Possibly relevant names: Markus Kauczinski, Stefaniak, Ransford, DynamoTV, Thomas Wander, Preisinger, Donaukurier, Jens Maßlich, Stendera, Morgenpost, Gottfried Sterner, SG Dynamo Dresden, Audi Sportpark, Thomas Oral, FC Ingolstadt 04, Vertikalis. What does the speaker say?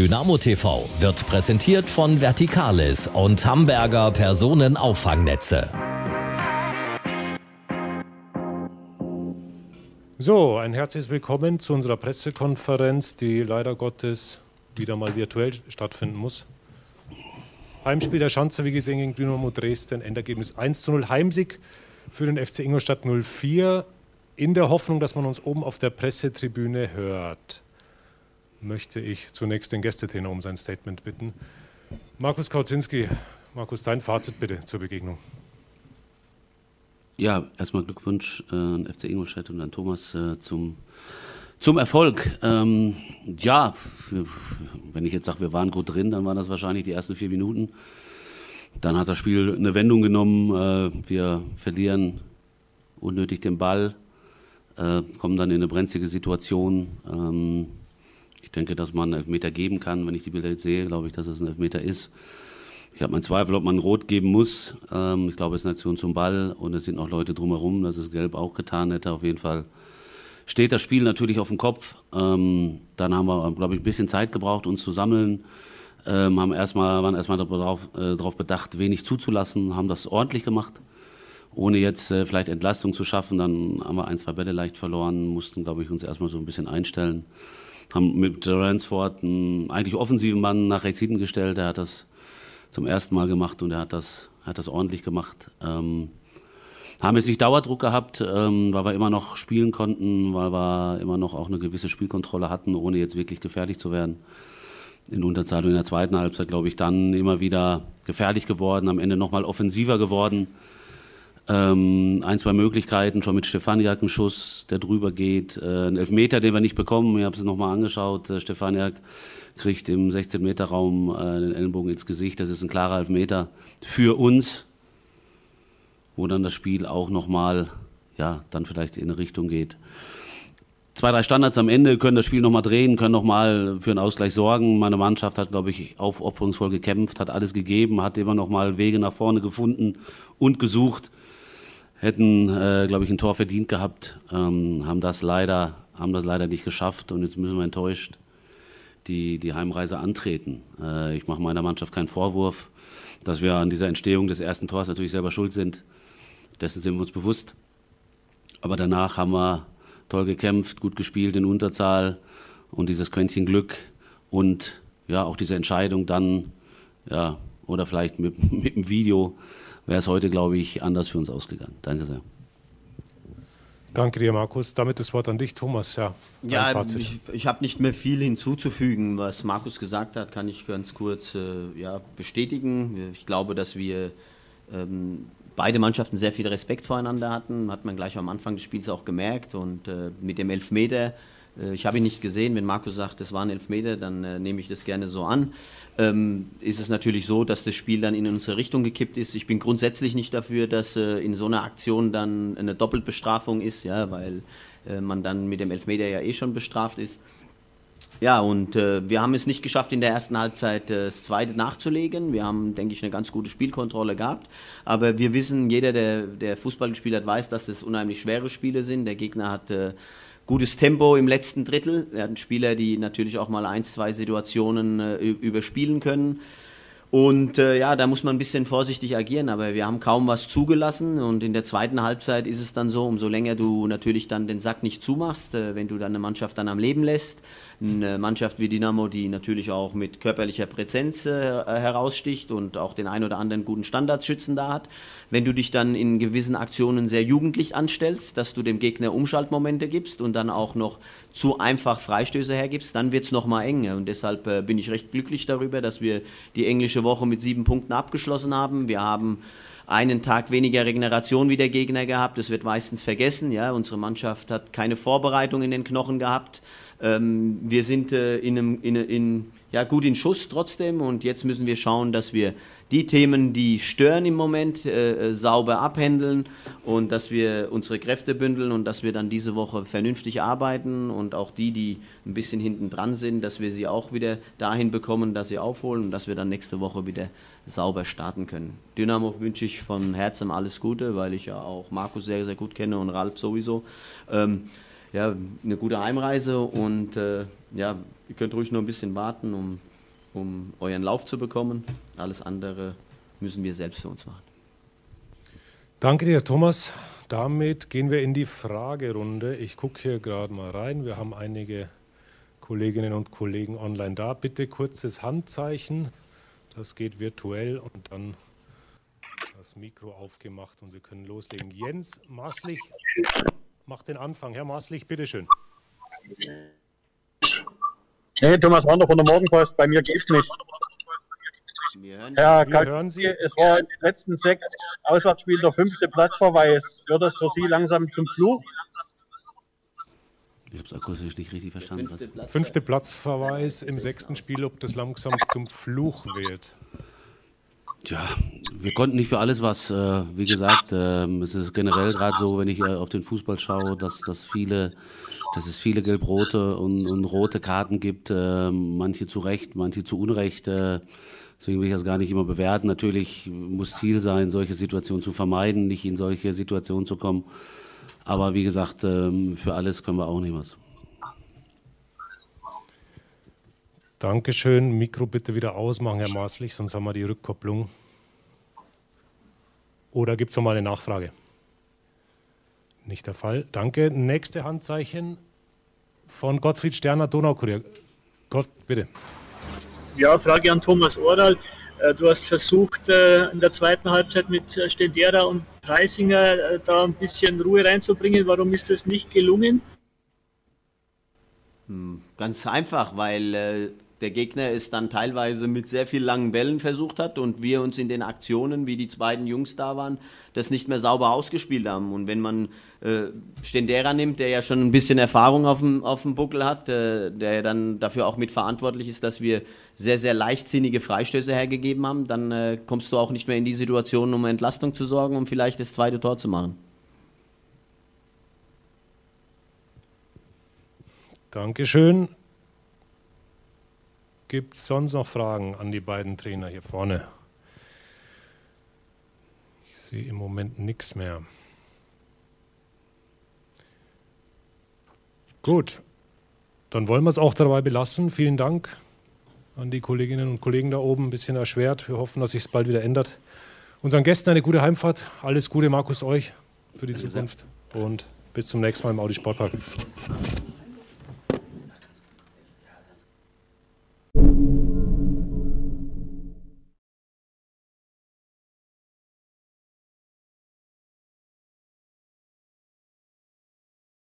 DynamoTV wird präsentiert von Vertikalis und Hamburger Personenaufffangnetze. So, ein herzliches Willkommen zu unserer Pressekonferenz, die leider Gottes wieder mal virtuell stattfinden muss. Heimspiel der Schanzer, wie gesehen, gegen Dynamo Dresden, Endergebnis 1:0, Heimsieg für den FC Ingolstadt 04, in der Hoffnung, dass man uns oben auf der Pressetribüne hört. Möchte ich zunächst den Gästetrainer um sein Statement bitten. Markus Kauczinski, Markus, dein Fazit bitte zur Begegnung. Ja, erstmal Glückwunsch an FC Ingolstadt und an Thomas zum Erfolg. Ja, wenn ich jetzt sage, wir waren gut drin, dann waren das wahrscheinlich die ersten 4 Minuten. Dann hat das Spiel eine Wendung genommen. Wir verlieren unnötig den Ball, kommen dann in eine brenzlige Situation. Ich denke, dass man einen Elfmeter geben kann. Wenn ich die Bilder jetzt sehe, glaube ich, dass es ein Elfmeter ist. Ich habe meinen Zweifel, ob man rot geben muss. Ich glaube, es ist eine Aktion zum Ball und es sind auch Leute drumherum, dass es gelb auch getan hätte. Auf jeden Fall steht das Spiel natürlich auf dem Kopf. Dann haben wir, glaube ich, ein bisschen Zeit gebraucht, uns zu sammeln. Waren erstmal darauf bedacht, wenig zuzulassen, haben das ordentlich gemacht, ohne jetzt vielleicht Entlastung zu schaffen. Dann haben wir 1, 2 Bälle leicht verloren, mussten, glaube ich, uns erstmal so ein bisschen einstellen. Haben mit Ransford einen eigentlich offensiven Mann nach rechts hinten gestellt. Der hat das zum ersten Mal gemacht und er hat das ordentlich gemacht. Haben jetzt nicht Dauerdruck gehabt, weil wir immer noch spielen konnten, weil wir immer noch auch eine gewisse Spielkontrolle hatten, ohne jetzt wirklich gefährlich zu werden. In Unterzahl und in der zweiten Halbzeit, glaube ich, dann immer wieder gefährlich geworden, am Ende nochmal offensiver geworden. 1, 2 Möglichkeiten, schon mit Stefaniak einen Schuss, der drüber geht. Ein Elfmeter, den wir nicht bekommen, ich habe es nochmal angeschaut. Stefaniak kriegt im 16-Meter-Raum den Ellenbogen ins Gesicht. Das ist ein klarer Elfmeter für uns, wo dann das Spiel auch nochmal, ja, dann vielleicht in eine Richtung geht. 2, 3 Standards am Ende können das Spiel nochmal drehen, können nochmal für einen Ausgleich sorgen. Meine Mannschaft hat, glaube ich, aufopferungsvoll gekämpft, hat alles gegeben, hat immer nochmal Wege nach vorne gefunden und gesucht. Hätten, glaube ich, ein Tor verdient gehabt, haben das leider nicht geschafft und jetzt müssen wir enttäuscht die Heimreise antreten. Ich mache meiner Mannschaft keinen Vorwurf, dass wir an dieser Entstehung des ersten Tors natürlich selber schuld sind. Dessen sind wir uns bewusst. Aber danach haben wir toll gekämpft, gut gespielt in Unterzahl und dieses Quäntchen Glück und ja auch diese Entscheidung dann, ja, oder vielleicht mit dem Video, wäre es heute, glaube ich, anders für uns ausgegangen. Danke sehr. Danke dir, Markus. Damit das Wort an dich, Thomas. Ja, ich habe nicht mehr viel hinzuzufügen. Was Markus gesagt hat, kann ich ganz kurz bestätigen. Ich glaube, dass wir beide Mannschaften sehr viel Respekt voreinander hatten. Hat man gleich am Anfang des Spiels auch gemerkt. Und mit dem Elfmeter, ich habe ihn nicht gesehen, wenn Markus sagt, es waren Elfmeter, dann nehme ich das gerne so an. Ist es natürlich so, dass das Spiel dann in unsere Richtung gekippt ist. Ich bin grundsätzlich nicht dafür, dass in so einer Aktion dann eine Doppelbestrafung ist, ja, weil man dann mit dem Elfmeter ja eh schon bestraft ist. Ja, und wir haben es nicht geschafft, in der ersten Halbzeit das zweite nachzulegen. Wir haben, denke ich, eine ganz gute Spielkontrolle gehabt. Aber wir wissen, jeder, der Fußball gespielt hat, weiß, dass das unheimlich schwere Spiele sind. Der Gegner hat gutes Tempo im letzten Drittel. Wir hatten Spieler, die natürlich auch mal 1, 2 Situationen überspielen können. Und da muss man ein bisschen vorsichtig agieren, aber wir haben kaum was zugelassen. Und in der zweiten Halbzeit ist es dann so, umso länger du natürlich dann den Sack nicht zumachst, wenn du dann eine Mannschaft dann am Leben lässt. Eine Mannschaft wie Dynamo, die natürlich auch mit körperlicher Präsenz heraussticht und auch den ein oder anderen guten Standardschützen da hat. Wenn du dich dann in gewissen Aktionen sehr jugendlich anstellst, dass du dem Gegner Umschaltmomente gibst und dann auch noch zu einfach Freistöße hergibst, dann wird es nochmal eng. Und deshalb bin ich recht glücklich darüber, dass wir die englische Woche mit 7 Punkten abgeschlossen haben. Wir haben einen Tag weniger Regeneration wie der Gegner gehabt. Das wird meistens vergessen. Ja? Unsere Mannschaft hat keine Vorbereitung in den Knochen gehabt. Wir sind gut in Schuss trotzdem und jetzt müssen wir schauen, dass wir die Themen, die stören im Moment, sauber abhändeln und dass wir unsere Kräfte bündeln und dass wir dann diese Woche vernünftig arbeiten und auch die ein bisschen hinten dran sind, dass wir sie auch wieder dahin bekommen, dass sie aufholen und dass wir dann nächste Woche wieder sauber starten können. Dynamo wünsche ich von Herzen alles Gute, weil ich ja auch Markus sehr, sehr gut kenne und Ralf sowieso. Eine gute Heimreise und ihr könnt ruhig noch ein bisschen warten, um um euren Lauf zu bekommen. Alles andere müssen wir selbst für uns machen. Danke dir, Thomas. Damit gehen wir in die Fragerunde. Ich gucke hier gerade mal rein. Wir haben einige Kolleginnen und Kollegen online da. Bitte kurzes Handzeichen. Das geht virtuell und dann das Mikro aufgemacht und wir können loslegen. Jens Maßlich macht den Anfang. Herr Maßlich, bitteschön. Nee, Thomas Wander von der Morgenpost. Bei mir geht's nicht. Herr Kauczinski, es war in den letzten 6 Auswärtsspielen der 5. Platzverweis. Wird das für Sie langsam zum Fluch? Ich habe es akustisch nicht richtig verstanden. 5. Platzverweis im 6. Spiel, ob das langsam zum Fluch wird. Tja, wir konnten nicht für alles was. Wie gesagt, es ist generell gerade so, wenn ich auf den Fußball schaue, dass es viele gelb-rote und rote Karten gibt. Manche zu Recht, manche zu Unrecht. Deswegen will ich das gar nicht immer bewerten. Natürlich muss Ziel sein, solche Situationen zu vermeiden, nicht in solche Situationen zu kommen. Aber wie gesagt, für alles können wir auch nicht was. Dankeschön. Mikro bitte wieder ausmachen, Herr Maßlich, sonst haben wir die Rückkopplung. Oder gibt es noch mal eine Nachfrage? Nicht der Fall. Danke. Nächste Handzeichen von Gottfried Sterner, Donaukurier. Gott, bitte. Ja, Frage an Thomas Oral. Du hast versucht, in der 2. Halbzeit mit Stendera und Preisinger da ein bisschen Ruhe reinzubringen. Warum ist das nicht gelungen? Ganz einfach, weil der Gegner es dann teilweise mit sehr viel langen Bällen versucht hat und wir uns in den Aktionen, wie die beiden Jungs da waren, das nicht mehr sauber ausgespielt haben. Und wenn man Stendera nimmt, der ja schon ein bisschen Erfahrung auf dem Buckel hat, der ja dann dafür auch mitverantwortlich ist, dass wir sehr, sehr leichtsinnige Freistöße hergegeben haben, dann kommst du auch nicht mehr in die Situation, um Entlastung zu sorgen, um vielleicht das 2. Tor zu machen. Dankeschön. Gibt es sonst noch Fragen an die beiden Trainer hier vorne? Ich sehe im Moment nichts mehr. Gut, dann wollen wir es auch dabei belassen. Vielen Dank an die Kolleginnen und Kollegen da oben. Ein bisschen erschwert. Wir hoffen, dass sich es bald wieder ändert. Unseren Gästen eine gute Heimfahrt. Alles Gute, Markus, euch für die Zukunft. Und bis zum nächsten Mal im Audi Sportpark.